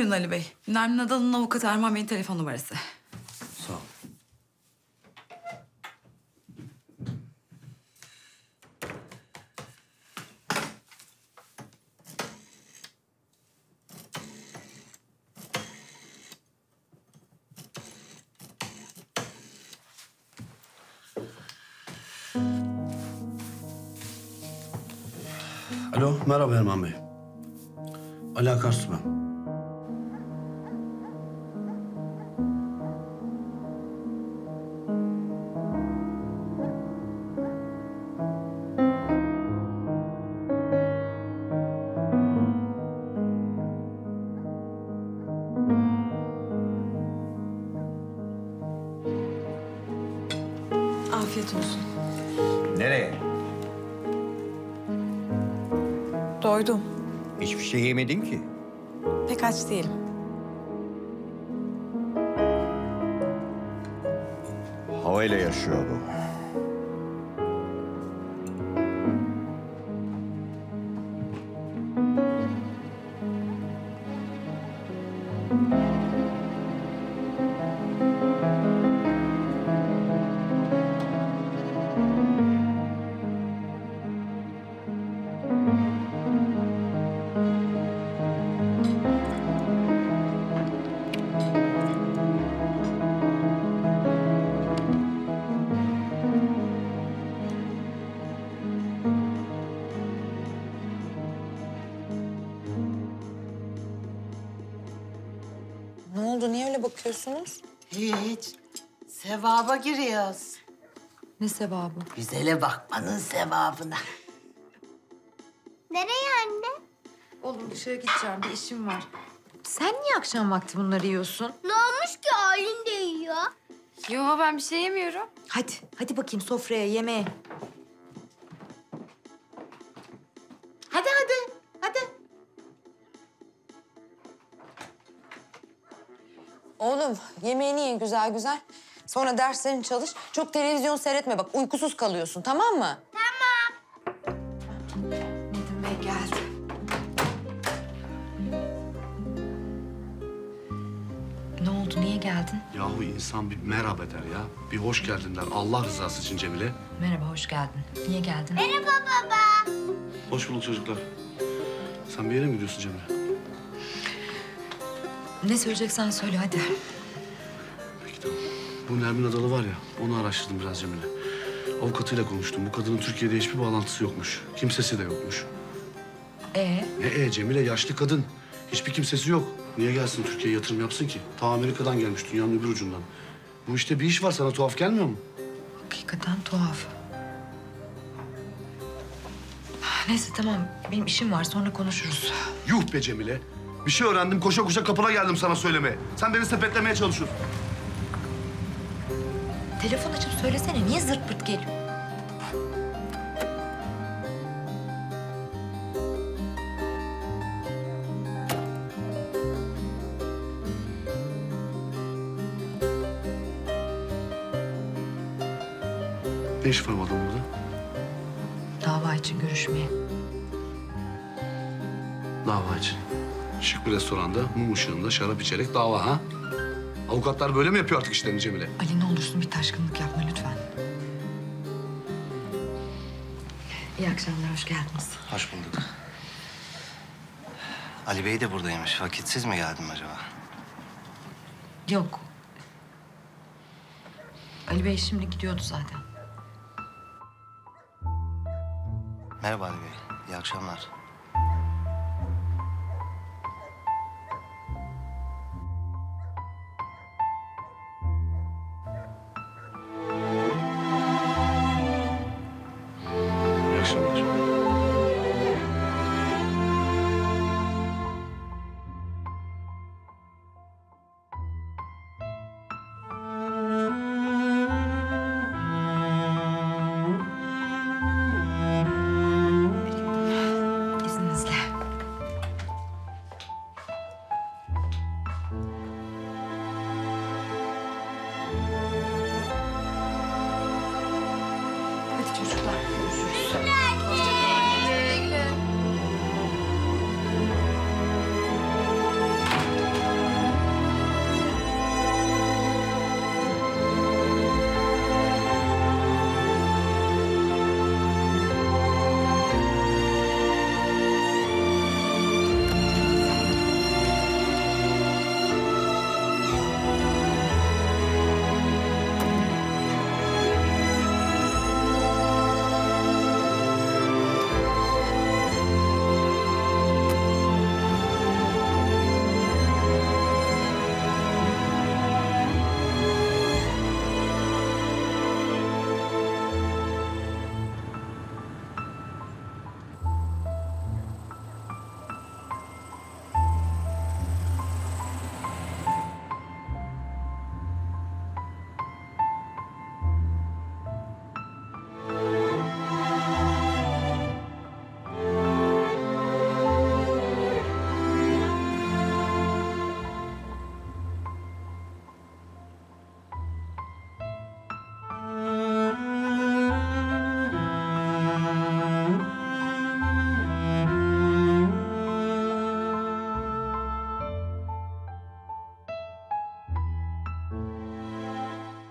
Buyurun Ali Bey. Nermin Adal'ın avukatı Erman Bey'in telefon numarası. Sağ ol. Alo, merhaba Erman Bey. Ali Akarsu ben. Afiyet olsun. Nereye? Doydum. Hiçbir şey yemedin ki. Pek aç değilim. Havayla yaşıyor bu. Ne oldu? Niye öyle bakıyorsunuz? Hiç. Sevaba giriyoruz. Ne sevabı? Güzele bakmanın sevabına. Nereye anne? Oğlum dışarı gideceğim. Bir işim var. Sen niye akşam vakti bunları yiyorsun? Ne olmuş ki halin de yiyor? Yo, ben bir şey yemiyorum. Hadi, hadi bakayım sofraya, yemeğe. Hadi, hadi, hadi. Oğlum yemeğini ye güzel güzel. Sonra derslerini çalış. Çok televizyon seyretme bak. Uykusuz kalıyorsun, tamam mı? Tamam. Nedim Bey geldi. Ne oldu? Niye geldin? Yahu insan bir merhaba der ya. Bir hoş geldin der. Allah rızası için Cemile. Merhaba, hoş geldin. Niye geldin? Merhaba baba. Hoş bulduk çocuklar. Sen bir yere mi gidiyorsun Cemile? Ne söyleyeceksen söyle hadi. Peki tamam. Bu Nermin Adal'ı var ya, onu araştırdım biraz Cemile. Avukatıyla konuştum. Bu kadının Türkiye'de hiçbir bağlantısı yokmuş. Kimsesi de yokmuş. Ne Cemile? Yaşlı kadın. Hiçbir kimsesi yok. Niye gelsin Türkiye'ye yatırım yapsın ki? Ta Amerika'dan gelmiş, dünyanın öbür ucundan. Bu işte bir iş var, sana tuhaf gelmiyor mu? Hakikaten tuhaf. Neyse tamam, benim işim var, sonra konuşuruz. Yuh be Cemile. Bir şey öğrendim, koşa koşa kapına geldim sana söylemeye. Sen beni sepetlemeye çalışıyorsun. Telefon açıp söylesene, niye zırt pırt geliyor? Ne iş var bu adam burada? Dava için görüşmeye. Dava için. Şık bir restoranda, mum ışığında, şarap içerek dava ha? Avukatlar böyle mi yapıyor artık işlerini Cemile? Ali ne olursun bir taşkınlık yapma lütfen. İyi akşamlar, hoş geldiniz. Hoş bulduk. Ali Bey de buradaymış. Vakitsiz mi geldim acaba? Yok. Ali Bey şimdi gidiyordu zaten. Merhaba Ali Bey, iyi akşamlar.